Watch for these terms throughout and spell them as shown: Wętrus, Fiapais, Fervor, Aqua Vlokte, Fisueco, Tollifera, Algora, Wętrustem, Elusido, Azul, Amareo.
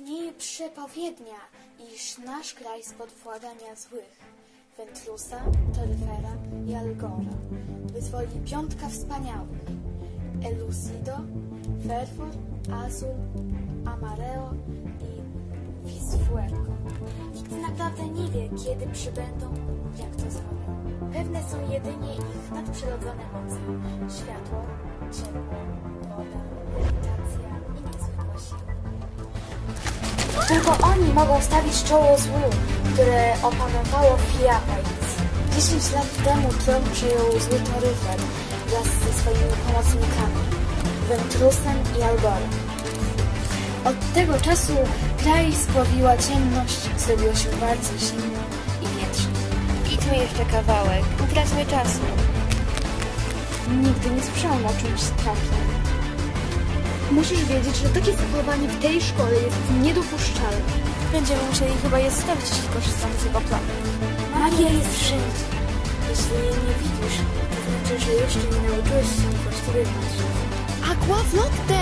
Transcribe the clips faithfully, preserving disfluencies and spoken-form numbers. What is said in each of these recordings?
Istnieje przepowiednia, iż nasz kraj spod władania złych, Wętrusa, Tollifera i Algora, wyzwoli piątka wspaniałych, Elusido, Fervor, Azul, Amareo i Fisueco. Nikt naprawdę nie wie, kiedy przybędą, jak to zrobią. Pewne są jedynie ich nadprzyrodzone moce, światło, ciepło, woda, medytacja i niezwykła siła. Tylko oni mogą stawić czoło złu, które opanowało Fiapais. Dziesięć lat temu tron przejął zły Tollifera wraz ze swoimi pomocnikami, Wętrustem i Algorą. Od tego czasu kraj spławiła ciemność, zrobiło się bardzo zimno i wietrzne. Idźmy jeszcze kawałek, utraćmy czasu. Nigdy nie słyszałam o czymś takim. Musisz wiedzieć, że takie zachowanie w tej szkole jest niedopuszczalne. Będziemy musieli chyba je stawić, jeśli korzystamy z jego planu. Magia jest wszędzie. Jeśli jej nie widzisz, to znaczy, że jeszcze nie nauczyłeś się właściwie patrzeć. Aqua Vlokte!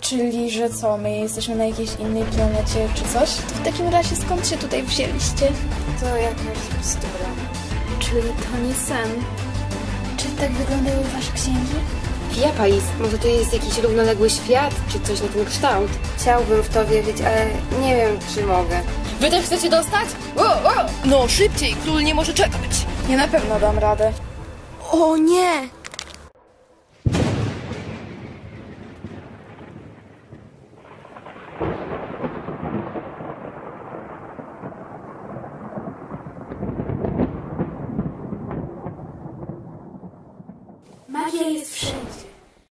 Czyli, że co, my jesteśmy na jakiejś innej planecie czy coś? To w takim razie skąd się tutaj wzięliście? To jakaś bzdura. Czyli to nie sen. Czy tak wyglądały wasze księgi? Fiapais, może to jest jakiś równoległy świat, czy coś na ten kształt? Chciałbym w to wierzyć, ale nie wiem, czy mogę. Wy też chcecie dostać? O, o! No szybciej, król nie może czekać. Ja na pewno dam radę. O nie! Magia jest wszędzie.